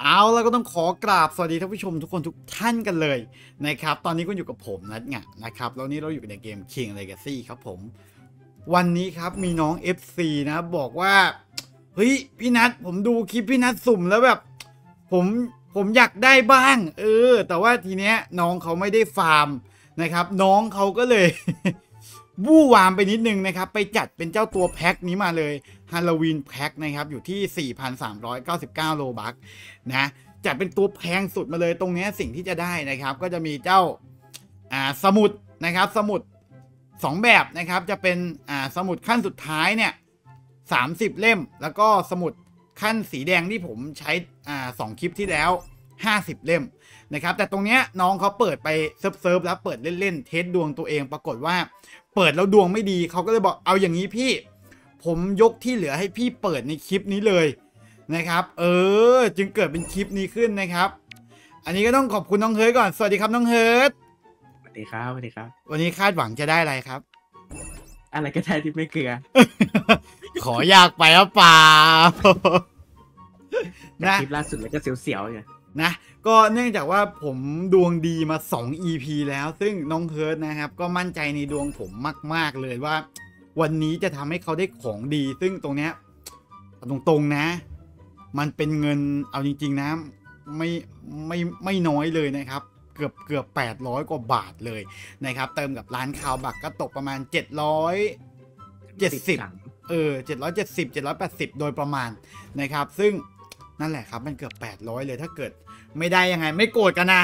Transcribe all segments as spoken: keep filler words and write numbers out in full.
เอาแล้วก็ต้องขอกราบสวัสดีท่านผู้ชมทุกคนทุกท่านกันเลยนะครับตอนนี้ก็อยู่กับผมนัทไงนะครับแล้วนี้เราอยู่ในเกม King Legacy ครับผมวันนี้ครับมีน้อง เอฟ ซี นะบอกว่าเฮ้ยพี่นัทผมดูคลิปพี่นัทสุ่มแล้วแบบผมผมอยากได้บ้างเออแต่ว่าทีเนี้ยน้องเขาไม่ได้ฟาร์มนะครับน้องเขาก็เลย วู่วามไปนิดนึงนะครับไปจัดเป็นเจ้าตัวแพ็คนี้มาเลยฮาโลวีนแพ็คนะครับอยู่ที่ สี่พันสามร้อยเก้าสิบเก้า โลบัคนะจัดเป็นตัวแพงสุดมาเลยตรงนี้สิ่งที่จะได้นะครับก็จะมีเจ้าอ่าสมุดนะครับสมุดสองแบบนะครับจะเป็นอ่าสมุดขั้นสุดท้ายเนี่ยสามสิบเล่มแล้วก็สมุดขั้นสีแดงที่ผมใช้อ่าสองคลิปที่แล้วห้าสิบเล่มนะครับแต่ตรงเนี้ยน้องเขาเปิดไปเซิร์ฟเซิร์ฟแล้วเปิดเล่นๆเทสดวงตัวเองปรากฏว่าเปิดแล้วดวงไม่ดีเขาก็เลยบอกเอาอย่างนี้พี่ผมยกที่เหลือให้พี่เปิดในคลิปนี้เลยนะครับเออจึงเกิดเป็นคลิปนี้ขึ้นนะครับอันนี้ก็ต้องขอบคุณน้องเฮิร์ทก่อนสวัสดีครับน้องเฮิร์ทสวัสดีครับสวัสดีครับวันนี้คาดหวังจะได้อะไรครับอะไรก็ได้ที่ไม่เกลือ ขอยากไปแล้วป่า นะคลิปล่าสุดแล้วก็เสียวๆเนี่ยนะก็เนื่องจากว่าผมดวงดีมาสอง อี พี แล้วซึ่งน้องเฮิร์ทนะครับก็มั่นใจในดวงผมมากๆเลยว่าวันนี้จะทำให้เขาได้ของดีซึ่งตรงเนี้ยตรงๆนะมันเป็นเงินเอาจริงๆนะไม่ไม่ไม่น้อยเลยนะครับเกือบเกือบแปดร้อยกว่าบาทเลยนะครับเติมกับร้านคาวบักก็ตกประมาณเจ็ดร้อยเจ็ดสิบเออเจ็ดร้อยเจ็ดสิบ เจ็ดร้อยแปดสิบโดยประมาณนะครับซึ่งนั่นแหละครับมันเกือบแปดร้อยเลยถ้าเกิดไม่ได้ยังไงไม่โกรธกันนะ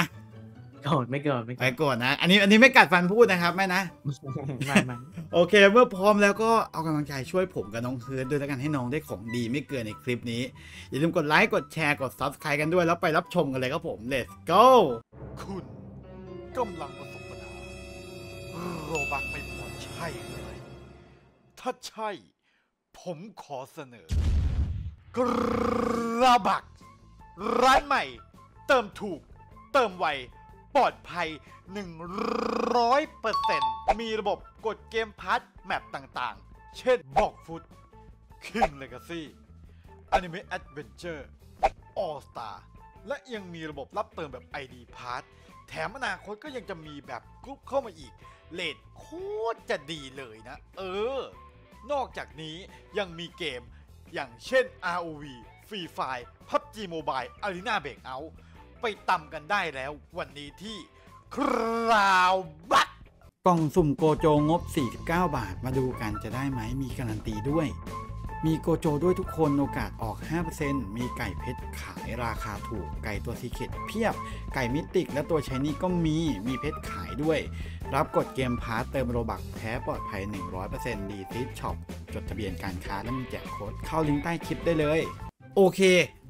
โกรธไม่โกรธไม่โกรธนะอันนี้อันนี้ไม่กัดฟันพูดนะครับไม่นะไม่ไม่โอเคเมื่อพร้อมแล้วก็เอากำลังใจช่วยผมกับน้องเฮิร์ทด้วยแล้วกันให้น้องได้ของดีไม่เกินในคลิปนี้อย่าลืมกดไลค์กดแชร์กด ซับสไครบ์ กันด้วยแล้วไปรับชมกันเลยครับผม เลทส์ โก คุณกำลังประสบปัญหาโรบัคไม่พอใช่ไหมถ้าใช่ผมขอเสนอกระบักร้านใหม่เติมถูกเติมไวปลอดภัย หนึ่งร้อยเปอร์เซ็นต์ มีระบบกดเกมพาร์ทแมปต่างๆเช่นบอกฟุต King Legacy Anime Adventure All Star และยังมีระบบรับเติมแบบ ไอ ดี พาร์ทแถมอนาคตก็ยังจะมีแบบกรุ๊ปเข้ามาอีกเรทโคตรจะดีเลยนะเออนอกจากนี้ยังมีเกมอย่างเช่น อาร์ โอ วี Free Fire พับจี Mobile Arena Breakout ไปตำกันได้แล้ววันนี้ที่คราวบักกล่องสุ่มโกโจงบสี่สิบเก้าบาทมาดูกันจะได้ไหมมีการันตีด้วยมีโกโจด้วยทุกคนโอกาสออก ห้าเปอร์เซ็นต์ มีไก่เพชรขายราคาถูกไก่ตัวซีเคร็ตเพียบไก่มิติกและตัวชายนี่ก็มีมีเพชรขายด้วยรับกดเกมพาร์ทเติมโรบัคแท้ปลอดภัย หนึ่งร้อยเปอร์เซ็นต์ ดี ซี อี ดี ช็อป จดทะเบียนการค้าและมีแจกโค้ดเข้าลิงก์ใต้คลิปได้เลยโอเค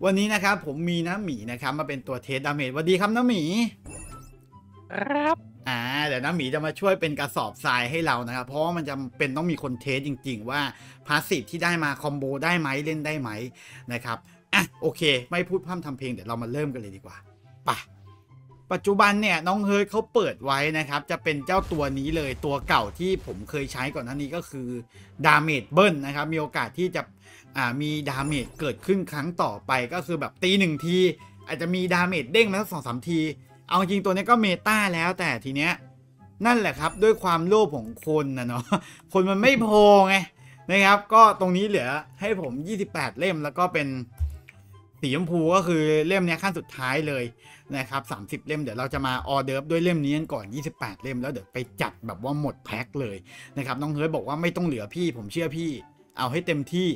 วันนี้นะครับผมมีน้ำหมีนะครับมาเป็นตัวเทสดาเมจสวัสดีครับน้ำหมีครับอ่าเดี๋ยวน้ำหมีจะมาช่วยเป็นกระสอบทรายให้เรานะครับเพราะมันจะเป็นต้องมีคนเทสจริงๆว่าพาสซีฟที่ได้มาคอมโบได้ไหมเล่นได้ไหมนะครับอ่ะโอเคไม่พูดพร่ำทำเพลงเดี๋ยวเรามาเริ่มกันเลยดีกว่าไปปัจจุบันเนี่ยน้องเฮิร์ทเขาเปิดไว้นะครับจะเป็นเจ้าตัวนี้เลยตัวเก่าที่ผมเคยใช้ก่อนหน้านี้ก็คือดาเมจเบิ้ลนะครับมีโอกาสที่จะมีดาเมจเกิดขึ้นครั้งต่อไปก็คือแบบตีหนึ่งทีอาจจะมีดาเมจเด้งมาสักสองสามทีเอาจริงตัวนี้ก็เมตาแล้วแต่ทีเนี้ยนั่นแหละครับด้วยความโลภของคนนะเนาะคนมันไม่พอไงนะครับก็ตรงนี้เหลือให้ผมยี่สิบแปดเล่มแล้วก็เป็นสีชมพูก็คือเล่มนี้ขั้นสุดท้ายเลยนะครับสามสิบเล่มเดี๋ยวเราจะมาออเดิร์ฟด้วยเล่มนี้กันก่อนยี่สิบแปดเล่มแล้วเดี๋ยวไปจัดแบบว่าหมดแพ็คเลยนะครับน้องเฮิร์ทบอกว่าไม่ต้องเหลือพี่ผมเชื่อพี่เอาให้เต็มที่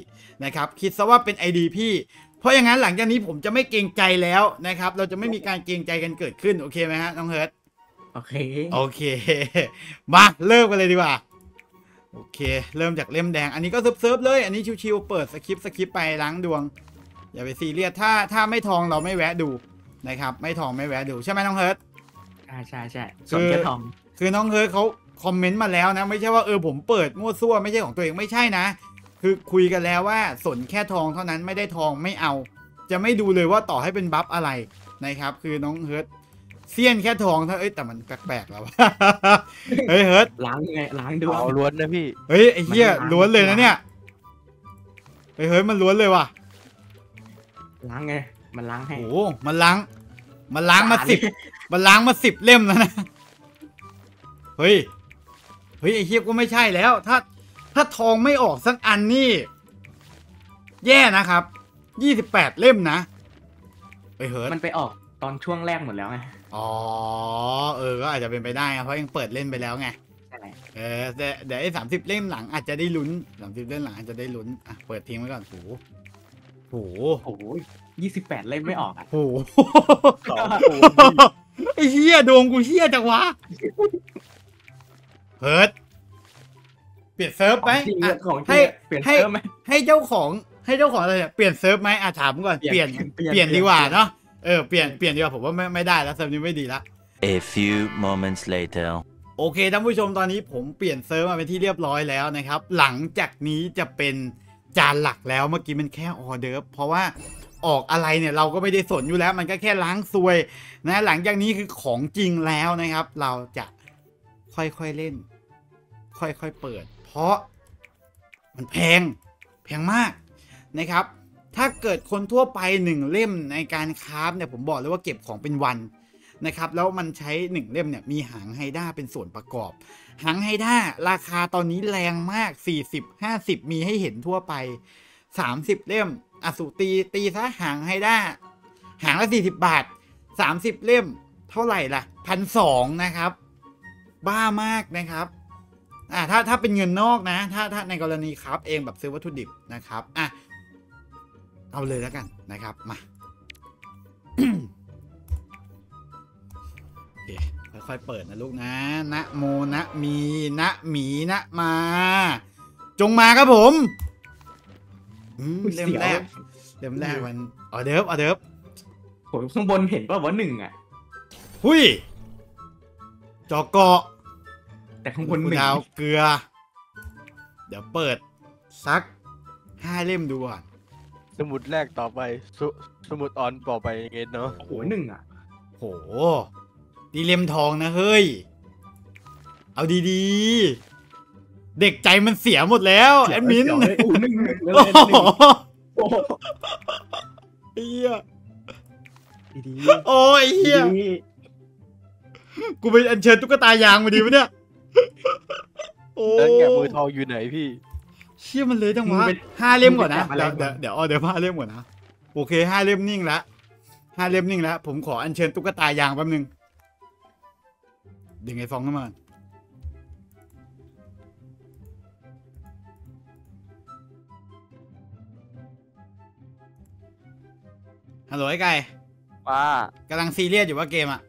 นะครับคิดซะว่าเป็น ไอ ดี พี่เพราะอย่างนั้นหลังจากนี้ผมจะไม่เกรงใจแล้วนะครับเราจะไม่มีการเกรงใจกันเกิดขึ้นโอเคไหมฮะน้องเฮิร์ทโอเคโอเคมาเริ่มกันเลยดีกว่าโอเคเริ่มจากเล่มแดงอันนี้ก็เซิร์ฟๆเลยอันนี้ชิวๆเปิดสคริปสคริปไปล้างดวงอย่าไปซีเรียสถ้าถ้าไม่ทองเราไม่แวะดูนะครับไม่ทองไม่แวะดูใช่ไหมน้องเฮิร์ทใช่ใช่ใช่คือทองคือน้องเฮิร์ทเขาคอมเมนต์มาแล้วนะไม่ใช่ว่าเออผมเปิดมั่วซั่วไม่ใช่ของตัวเองไม่ใช่นะคือคุยกันแล้วว่าสนแค่ทองเท่านั้นไม่ได้ทองไม่เอาจะไม่ดูเลยว่าต่อให้เป็นบัฟอะไรนะครับคือน้องเฮิร์ทเซียนแค่ทองเท่าเอ้ยแต่มันแปลกๆแล้วเฮ้ยเฮิร์ทล้างไงล้างดูเอาล้วนนะพี่เฮ้ยไอ้เหี้ยล้วนเลยนะเนี่ยเฮ้ยเฮิร์ทมันล้วนเลยว่ะล้างไง มันล้างให้โอ้มันล้างมันล้างมาสิบมันล้างมาสิบเล่มแล้วนะเฮ้ยเฮ้ยไอ้เฮียก็ไม่ใช่แล้วถ้าถ้าทองไม่ออกสักอันนี่แย่นะครับยี่สิบแปดเล่มนะไปเฮิร์ตมันไปออกตอนช่วงแรกหมดแล้วไงอ๋อเออก็อาจจะเป็นไปได้นะเพราะยังเปิดเล่นไปแล้วไงเออเดี๋ยวไอ้สามสิบเล่มหลังอาจจะได้ลุ้นสามสิบเล่มหลังอาจจะได้ลุ้นอ่ะเปิดทิ้งไว้ก่อนโอ้โหโอ้โหยี่สิบแปดเล่มไม่ออกอ่ะโอ้โหไอ้เฮียดวงกูเฮียจังวะเฮิร์ตเปลี่ยนเซิร์ฟไหมให้ให้ให้เจ้าของให้เจ้าของอะไรเนี่ยเปลี่ยนเซิร์ฟไหมอ่ะถามก่อนเปลี่ยนเปลี่ยนดีกว่าเนาะเออเปลี่ยนเปลี่ยนดีกว่าผมว่าไม่ไม่ได้แล้วเซิร์ฟนี้ไม่ดีละ A few moments later โอเคท่านผู้ชมตอนนี้ผมเปลี่ยนเซิร์ฟมาเป็นที่เรียบร้อยแล้วนะครับหลังจากนี้จะเป็นจานหลักแล้วเมื่อกี้มันแค่ออเดิร์ฟเพราะว่าออกอะไรเนี่ยเราก็ไม่ได้สนอยู่แล้วมันก็แค่ล้างซวยนะหลังจากนี้คือของจริงแล้วนะครับเราจะค่อยๆเล่นค่อยๆเปิดเพราะมันแพงแพงมากนะครับถ้าเกิดคนทั่วไปหนึ่งเล่มในการคราฟเนี่ยผมบอกเลยว่าเก็บของเป็นวันนะครับแล้วมันใช้หนึ่งเล่มเนี่ยมีหางไฮด้าเป็นส่วนประกอบหางไฮด้าราคาตอนนี้แรงมากสี่สิบ ห้าสิบมีให้เห็นทั่วไปสามสิบเล่มอสูตีตีซะหางไฮด้าหางละสี่สิบบาทสามสิบเล่มเท่าไหร่ล่ะ หนึ่งพันสองร้อย นะครับบ้ามากนะครับอ่าถ้าถ้าเป็นเงินนอกนะถ้าถ้าในกรณีครับเองแบบซื้อวัตถุดิบนะครับอ่ะเอาเลยแล้วกันนะครับมา ค่อยๆเปิดนะลูกนะนะโมนะมีนะหมีนะมาจงมาครับผมเล่มแรกเล่มแรกมันออเดิร์ฟออเดิร์ฟผมข้างบนเห็นว่าวันหนึ่งอ่ะหุ้ยจอกเกาะแต่ข้างบนดาวเกลือเดี๋ยวเปิดซักห้าเล่มดูก่อนสมุดแรกต่อไปสมุดออนต่อไปเกตเนาะโอ้โหหนึ่งอ่ะโหดีเล่มทองนะเฮ้ยเอาดีๆเด็กใจมันเสียหมดแล้วแอดมินโอ้หนึ่งโอ้ไอ้เหี้ยโอ้ไอ้เหี้ยกูไปอัญเชิญตุ๊กตายางมาดีปะเนี่ยโอ้ยแกมือทองอยู่ไหนพี่เชี่ยมันเลยจังวะห้าเล่มก่อนนะเดี๋ยวเดี๋ยวเดี๋ยวห้าเล่มก่อนนะโอเคห้าเล่มนิ่งแล้วห้าเล่มนิ่งแล้วผมขออัญเชิญตุ๊กตายางแป๊บนึงดึงไอ้ฟองขึ้นมาฮัลโหลไอ้ไก่ว่ากำลังซีเรียสอยู่ว่าเกมอะ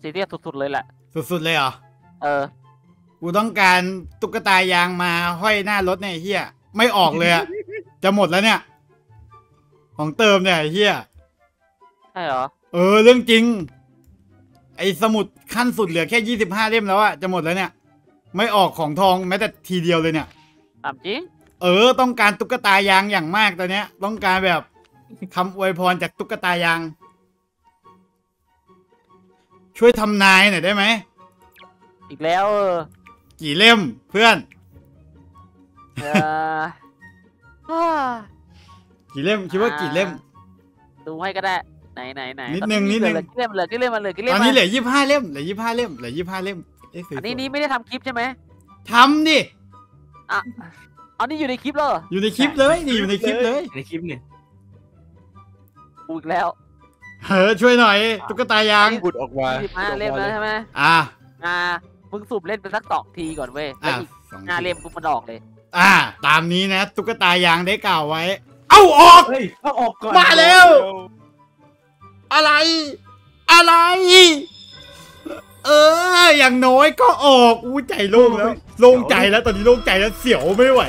ซีเรียสสุดๆเลยแหละสุดๆเลยเหรอเออกูต้องการตุ๊กตายางมาห้อยหน้ารถเนี่ยเฮียไม่ออกเลยอะจะหมดแล้วเนี่ยของเติมเนี่ยเฮียใช่เหรอเออเรื่องจริงไอ้สมุดขั้นสุดเหลือแค่ยี่สิบห้าเล่มแล้วอะจะหมดแล้วเนี่ยไม่ออกของทองแม้แต่ทีเดียวเลยเนี่ยตามจริงเออต้องการตุ๊กตายางอย่างมากตอนเนี้ยต้องการแบบคำอวยพรจากตุ๊กตายางช่วยทำนายหน่อยได้ไหมอีกแล้วเออกี่เล่มเพื่อนเออกี่เล่มคิดว่ากี่เล่มดูให้ก็ได้ไหนไหนไหนนิดนึงนิดนึงเหลือกี่เล่มเหลือกี่เล่มมันเหลือกี่เล่มตอนนี้เหลือยี่สิบห้าเล่มเหลือยี่สิบห้าเล่มเหลือยี่สิบห้าเล่มอันนี้นี่ไม่ได้ทำคลิปใช่ไหมทำดิอ่ะอันนี้อยู่ในคลิปเหรออยู่ในคลิปเลยนี่อยู่ในคลิปเลยในคลิปเนี่ยอีกแล้วเฮ้ยช่วยหน่อยตุ๊กตายางบุดออกมาเล่มแล้วใช่ไหมอ่าอ่ามึงสูบเล่นไปสักสองทีก่อนเว้ยอ่าหน้าเล่มปุ๊บมันออกเลยอ่าตามนี้นะตุ๊กตายางได้กล่าวไว้เอาออกเอาออกก่อนมาแล้วอะไรอะไรเอออย่างน้อยก็ออกอู้ใจโล่งแล้วโล่งใจแล้วตอนนี้โล่งใจแล้วเสียวไม่ไหว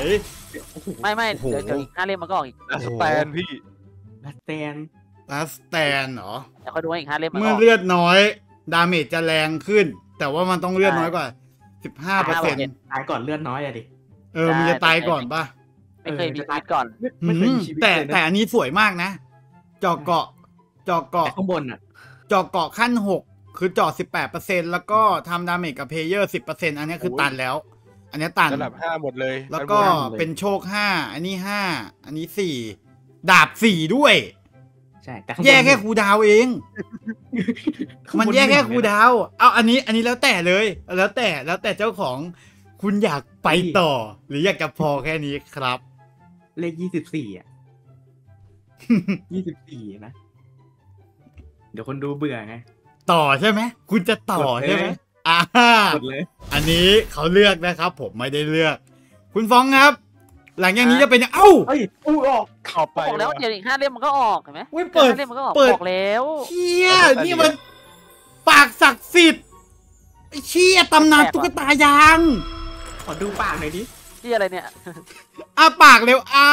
ไม่ไม่เดี๋ยวเดี๋ยวหน้าเล่มมันก็ออกอีกสแตนพี่สแตนลัสแตนเหรอเมื่อเลือดน้อยดาเมจจะแรงขึ้นแต่ว่ามันต้องเลือดน้อยกว่า สิบห้าเปอร์เซ็นต์ ตายก่อนเลือดน้อยอะดิเออมันจะตายก่อนป่ะไม่เคยมีตายก่อนแต่แต่อันนี้สวยมากนะจอกเกาะจอกเกาะข้างบนอะจอกเกาะขั้นหกคือจอก สิบแปดเปอร์เซ็นต์ แล้วก็ทำดาเมจกับเพลเยอร์ สิบเปอร์เซ็นต์ อันนี้คือตันแล้วอันนี้ตันระดับห้าหมดเลยแล้วก็เป็นโชคห้าอันนี้ห้าอันนี้สี่ดาบสี่ด้วย ใช่แต่แย่แค่ครูดาวเองมันแย่แค่ครูดาวเอาอันนี้อันนี้แล้วแต่เลยแล้วแต่แล้วแต่เจ้าของคุณอยากไปต่อหรืออยากจะพอแค่นี้ครับเลขยี่สิบสี่อ่ะยี่สิบสี่นะเดี๋ยวคนดูเบื่อไงต่อใช่ไหมคุณจะต่อใช่ไหมอ่าอันนี้เขาเลือกนะครับผมไม่ได้เลือกคุณฟ้องครับหลังจากนี้จะเป็นยังเอ้าอู้ออกข่าวไปออกแล้วเดี๋ยวอีกห้าเล่มมันก็ออกเห็นไหมเปิดเล่มมันก็ออกออกแล้วเชี่ยนี่มันปากศักดิ์สิทธิ์เชี่ยตำนานตุ๊กตายางขอดูปากหน่อยดิเชี่ยอะไรเนี่ยอ้าปากเร็วอ้า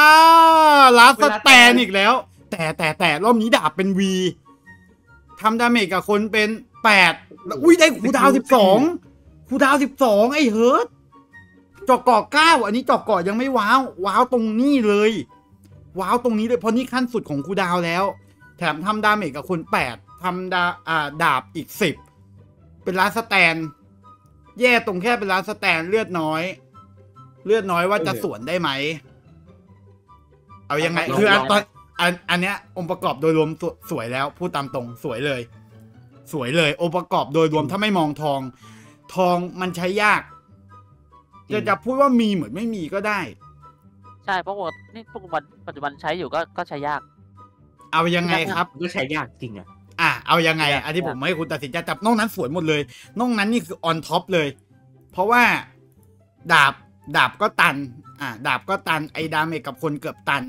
ลัสแตนอีกแล้วแต่แต่แต่รอบนี้ดาบเป็น วี ทำดาเมจกับคนเป็นแปดอุ้ยได้คูดาวสิบสองคูดาวสิบสองไอ้เฮิร์ตจอกเกาะเก้าอันนี้จอกเกาะยังไม่ว้าวว้าวตรงนี้เลยว้าวตรงนี้เลยเพราะนี่ขั้นสุดของคูดาวแล้วแถมทำดาเมจกับคนแปดทำดาอ่าดาบอีกสิบเป็นลัสแตนแย่ตรงแค่เป็นลัสแตนเลือดน้อยเลือดน้อยว่าจะสวนได้ไหมเอายังไงคือตอนอันอันเนี้ยองค์ประกอบโดยรวมสวยแล้วพูดตามตรงสวยเลยสวยเลยองค์ประกอบโดยรวมถ้าไม่มองทองทองมันใช้ยากจะจะพูดว่ามีเหมือนไม่มีก็ได้ใช่เพราะว่านี่ปัจจุบันปัจจุบันใช้อยู่ก็ก็ใช้ยากเอายังไงครับก็ใช้ยากจริงอ่ะอ่ะเอายังไงอันที่ผมให้คุณตัดสินใจจับนอกนั้นสวยหมดเลยนอกนั้นนี่คือออนท็อปเลยเพราะว่าดาบดาบก็ตันอ่ะดาบก็ตันไอ้ดาเมจกับคนเกือบตัน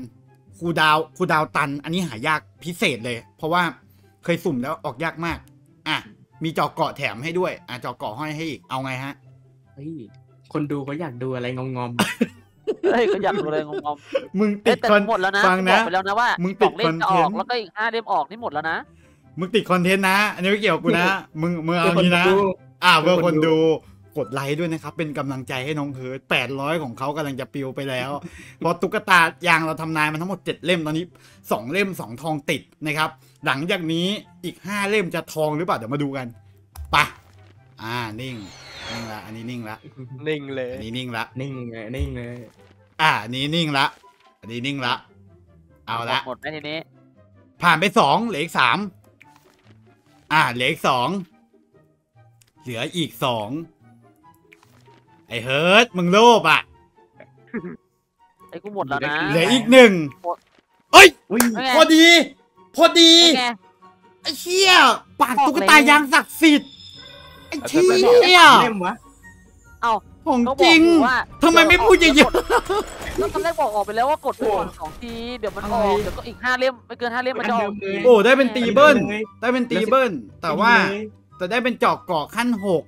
คูดาวคูดาวตันอันนี้หายากพิเศษเลยเพราะว่าเคยสุ่มแล้วออกยากมากอ่ะมีจอกเกาะแถมให้ด้วยอ่ะจอกเกาะห้อยให้อีกเอาไงฮะเฮ้ยคนดูเขาอยากดูอะไรงอมงอมเฮ้ยเขาอยากดูอะไรงอมงอมมึงติดคอนเทนต์หมดแล้วนะฟังนะบอกไปแล้วนะว่ามึงติดเล่มออกแล้วก็อีกห้าเล่มออกนี่หมดแล้วนะมึงติดคอนเทนต์นะอันนี้ไม่เกี่ยวกูนะมึงมึงเอางี้นะอ่ะเพื่อคนดูกดไลค์ด้วยนะครับเป็นกำลังใจให้น้องเฮิร์ตแปดร้อยของเขากำลังจะปิวไปแล้วเพราะตุ๊กตายางเราทำนายมันทั้งหมดเจ็ดเล่มตอนนี้สองเล่มสองทองติดนะครับหลังจากนี้อีกห้าเล่มจะทองหรือเปล่าเดี๋ยวมาดูกันไปอ่านิ่งนิ่งละอันนี้นิ่งละนิ่งเลยอันนี้นิ่งละนิ่งเลยนิ่งเลยอ่านี้นิ่งละอันนี้นิ่งละเอาละหมดแล้วทีนี้ผ่านไปสองเหลืออีกสามอ่าเหลืออีกสองเหลืออีกสองไอ้เฮิร์ตมึงโลภอ่ะไอ้กูหมดแล้วนะเหลืออีกหนึ่งเอ้ยพอดีพอดีไอ้เชี่ยปากตุ๊กตายางศักดิ์สิทธิ์ไอ้เชี่ยเอ้าของจริงทำไมไม่พูดเยอะๆแล้วคำแรกบอกออกไปแล้วว่ากดก่อนสองทีเดี๋ยวมันออกเดี๋ยวก็อีกห้าเล่มไม่เกินห้าเล่มมันจะออกโอ้ได้เป็นตีเบิ้ลได้เป็นตีเบิ้ลแต่ว่าจะได้เป็นจอกเกาะขั้นหก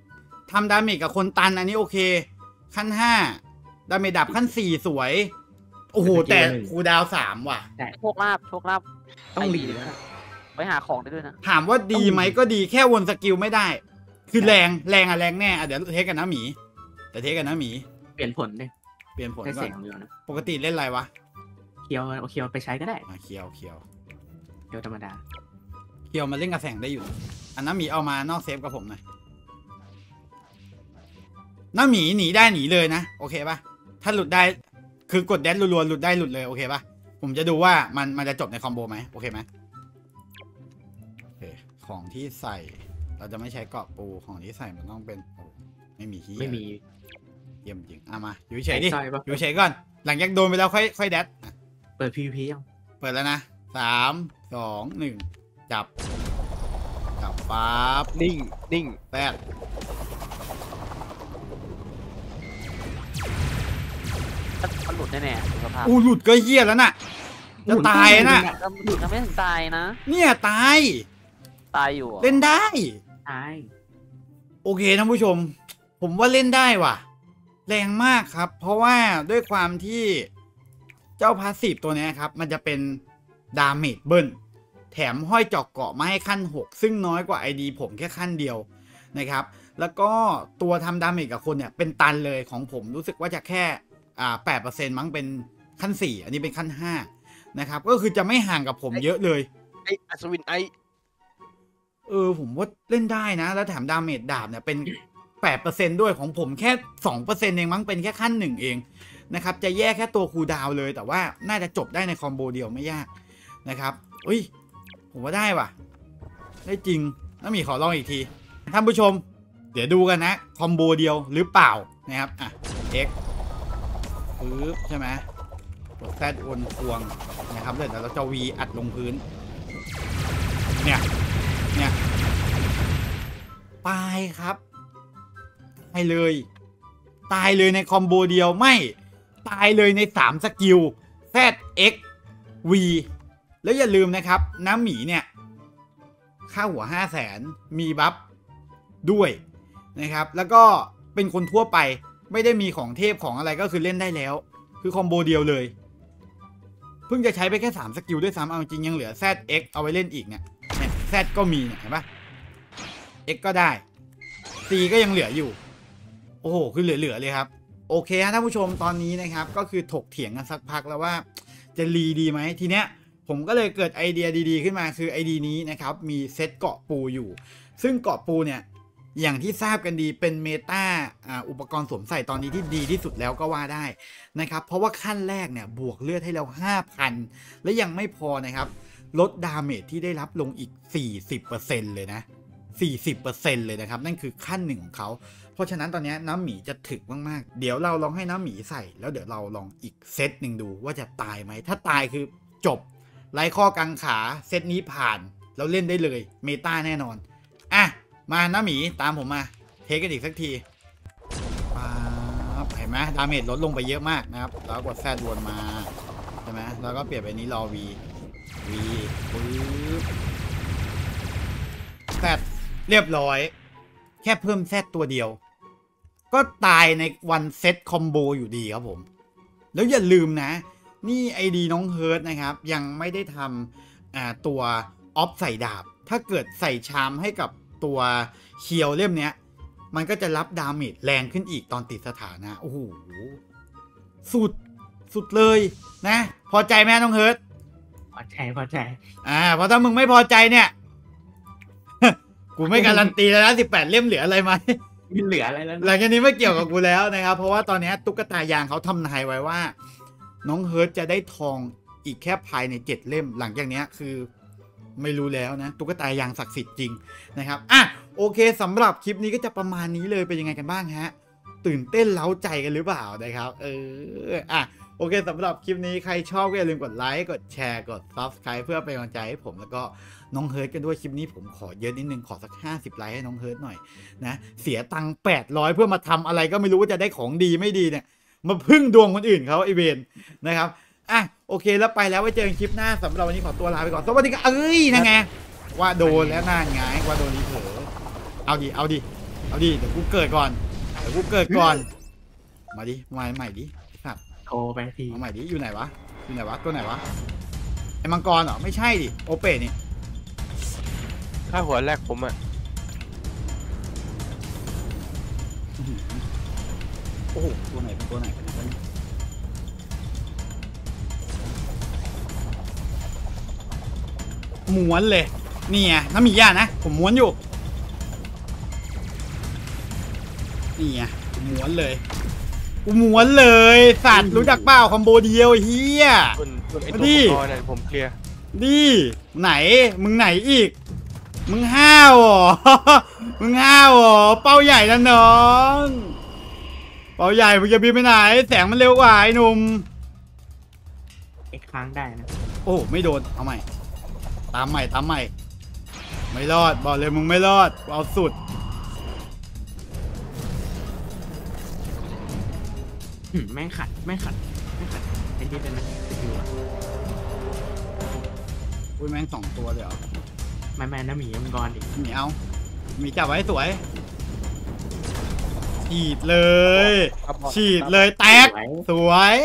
ทำดาเมจกับคนตันอันนี้โอเคขั้นห้าดาเมจดับขั้นสี่สวยโอ้โหแต่คูดาวสามว่ะโชคลาภโชคลาภต้องรีนะไปหาของได้ด้วยนะถามว่าดีไหมก็ดีแค่วนสกิลไม่ได้คือแรงแรงอะแรงแน่เดี๋ยวเทสกันนะหมีแต่เทสกันนะหมีเปลี่ยนผลเลยเปลี่ยนผลก่อนปกติเล่นอะไรวะเคียวเคียวไปใช้ก็ได้เคียวเคียวเคียวธรรมดาเคียวมาเล่นกระแสงได้อยู่อันนั้นหมีเอามานอกเซฟกับผมหน่อยน้าหมีหนีได้หนีเลยนะโอเคป่ะถ้าหลุดได้คือกดแดนรัวๆหลุดได้หลุดเลยโอเคป่ะผมจะดูว่ามันมันจะจบในคอมโบไหมโอเคไหมโอเคของที่ใส่เราจะไม่ใช้เกาะปูของที่ใส่มันต้องเป็นไม่มีที่ไม่มีเยี่ยมจริงเอามาอยู่เฉยดิอยู่เฉยก่อนหลังจากโดนไปแล้วค่อยค่อยแดนเปิด พี วี พี ยังเปิดแล้วนะสามสองหนึ่งจับจับปั๊บนิ่งนิ่งแปดมันหลุดแน่ๆสุขภาพอู้หลุดก็เหี้ยแล้วน่ะจะตายน่ะหลุดก็ไม่ถึงตายนะเนี่ยตายตายอยู่เล่นได้ตายโอเคท่านผู้ชมผมว่าเล่นได้ว่ะแรงมากครับเพราะว่าด้วยความที่เจ้าพาสซีฟตัวนี้ครับมันจะเป็นดาเมจเบิ้ลแถมห้อยจอกเกาะมาให้ขั้นหกซึ่งน้อยกว่า ไอ ดี ผมแค่ขั้นเดียวนะครับแล้วก็ตัวทำดาเมจกับคนเนี่ยเป็นตันเลยของผมรู้สึกว่าจะแค่แปดเปอร์เซ็นต์มั้งเป็นขั้นสี่อันนี้เป็นขั้นห้านะครับก็คือจะไม่ห่างกับผมเยอะเลยไออัศวินไอเออผมว่าเล่นได้นะแล้วแถมดาเมจดาบเนี่ยเป็นแปดเปอร์เซ็นต์ด้วยของผมแค่สองเปอร์เซ็นต์เองมั้งเป็นแค่ขั้นหนึ่งเองนะครับจะแย่แค่ตัวคูดาวเลยแต่ว่าน่าจะจบได้ในคอมโบเดียวไม่ยากนะครับอุ้ยโห ผมว่าได้ว่ะได้จริงน้ำมีขอลองอีกทีท่านผู้ชมเดี๋ยวดูกันนะคอมโบเดียวหรือเปล่านะครับอ่ะ x ปึ๊บใช่ไหมกดแซดวนควงนะครับเดี๋ยวเราจะ v อัดลงพื้นเนี่ยเนี่ยตายครับให้เลยตายเลยในคอมโบเดียวไม่ตายเลยในสามสกิล Z X V แล้วอย่าลืมนะครับน้ำหมีเนี่ยค่าหัว ห้าแสน มีบัฟด้วยนะครับแล้วก็เป็นคนทั่วไปไม่ได้มีของเทพของอะไรก็คือเล่นได้แล้วคือคอมโบเดียวเลยเพิ่งจะใช้ไปแค่สามสกิลด้วยซ้ำเอาจริงยังเหลือ Z X เอาไว้เล่นอีกเนี่ย Z ก็มีเห็นปะ X ก็ได้ C ก็ยังเหลืออยู่โอ้โหคือเหลือๆเลยครับโอเคฮะท่านผู้ชมตอนนี้นะครับก็คือถกเถียงกันสักพักแล้วว่าจะรีดีไหมทีเนี้ยผมก็เลยเกิดไอเดียดีๆขึ้นมาคือไอเดียนี้นะครับมีเซตเกาะปูอยู่ซึ่งเกาะปูเนี่ยอย่างที่ทราบกันดีเป็นเมตาอุปกรณ์สวมใส่ตอนนี้ที่ดีที่สุดแล้วก็ว่าได้นะครับเพราะว่าขั้นแรกเนี่ยบวกเลือดให้เรา ห้าพัน และยังไม่พอนะครับลดดาเมจที่ได้รับลงอีก สี่สิบเปอร์เซ็นต์ เลยนะสี่สิบเปอร์เซ็นต์ เลยนะครับนั่นคือขั้นหนึ่งของเขาเพราะฉะนั้นตอนนี้น้ำหมีจะถึกมากๆเดี๋ยวเราลองให้น้ำหมีใส่แล้วเดี๋ยวเราลองอีกเซตหนึ่งดูว่าจะตายไหมถ้าตายคือจบไร้ข้อกังขาเซตนี้ผ่านเราเล่นได้เลยเมตาแน่นอนอ่ะมาน้ำหมีตามผมมาเทคกันอีกสักทีเห็นไหมดาเมจลดลงไปเยอะมากนะครับแล้วกดแซดวนมาใช่ไหมแล้วก็เปลี่ยนไปนี้รอวีวีแซดเรียบร้อยแค่เพิ่มแซดตัวเดียวก็ตายในวันเซตคอมโบอยู่ดีครับผมแล้วอย่าลืมนะนี่ไอดีน้องเฮิร์ทนะครับยังไม่ได้ทำตัวออฟใส่ดาบถ้าเกิดใส่ชามให้กับตัวเคียวเล่มเนี้ยมันก็จะรับดาเมจแรงขึ้นอีกตอนติดสถานะโอ้โหสุดสุดเลยนะพอใจไหมน้องเฮิร์ทพอใจพอใจอ่าเพราะถ้ามึงไม่พอใจเนี่ยกูไม่การันตีแล้วนะสิบแปดเล่มเหลืออะไรไหมไม่เหลืออะไรแล้วหลังจากนี้ไม่เกี่ยวกับกูแล้วนะครับเพราะว่าตอนนี้ตุ๊กตายางเขาทำนายไว้ว่าน้องเฮิร์ทจะได้ทองอีกแค่ภายในเจ็ดเล่มหลังจากนี้คือไม่รู้แล้วนะตุ๊กตายางศักดิ์สิทธิ์จริงนะครับอ่ะโอเคสำหรับคลิปนี้ก็จะประมาณนี้เลยเป็นยังไงกันบ้างฮะตื่นเต้นเล้าใจกันหรือเปล่านะครับเอออ่ะโอเคสำหรับคลิปนี้ใครชอบก็อย่าลืมกดไลค์กดแชร์กด ซับสไครบ์ เพื่อเป็นกำลังใจให้ผมแล้วก็น้องเฮิร์ทกันด้วยคลิปนี้ผมขอเยอะนิดนึงขอสักห้าสิบไลค์ให้น้องเฮิร์ทหน่อยนะเสียตังค์แปดร้อยเพื่อมาทำอะไรก็ไม่รู้ว่าจะได้ของดีไม่ดีเนี่ยมาพึ่งดวงคนอื่นเขาไอเวนนะครับอ่ะโอเคแล้วไปแล้วไว้เจอกันคลิปหน้าสำหรับวันนี้ขอตัวลาไปก่อนสวัสดีครับเอ้ยนั่นไงว่าโดนแล้วน่าหงายว่าโดนดีเถอะเอาดิเอาดิเอาดิเดี๋ยวกูเกิดก่อนเดี๋ยวกูเกิดก่อนมาดิมาใหม่ดิครับโทรไปทีมาใหม่ดิอยู่ไหนวะอยู่ไหนวะตัวไหนวะไอ้มังกรเหรอไม่ใช่ดิโอเปนี่ถ้าหัวแรกผมอะโอ้โหตัวไหนเป็นตัวไหนม้วนเลยนี่ไงน้ำมีย่านะผมม้วนอยู่นี่ไงม้วนเลยกูม้วนเลยสัตว์รู้จักเปล่าคอมโบเดียวเฮียดิผมเคลียร์ดิไหนมึงไหนอีกมึงห้าวหรอมึงห้าวหรอเป้าใหญ่นะน้องเป้าใหญ่มึงจะบินไปไหนแสงมันเร็วกว่าไอ้หนุ่มอีกครั้งได้นะโอ้ไม่โดนเอาใหม่ตามใหม่ตามใหม่ไม่รอดบอกเลยมึงไม่รอดเอาสุดแม่งขัดแม่งขัดแม่งขัดไอ้ที่เป็นสกิลอะอุ้ยแม่งสองตัวเลยเหรอแม่แม่น้ำหมีมังกรดิหมีเอาหมีจับไว้สวยฉีดเลยฉีดเลยแตกสวย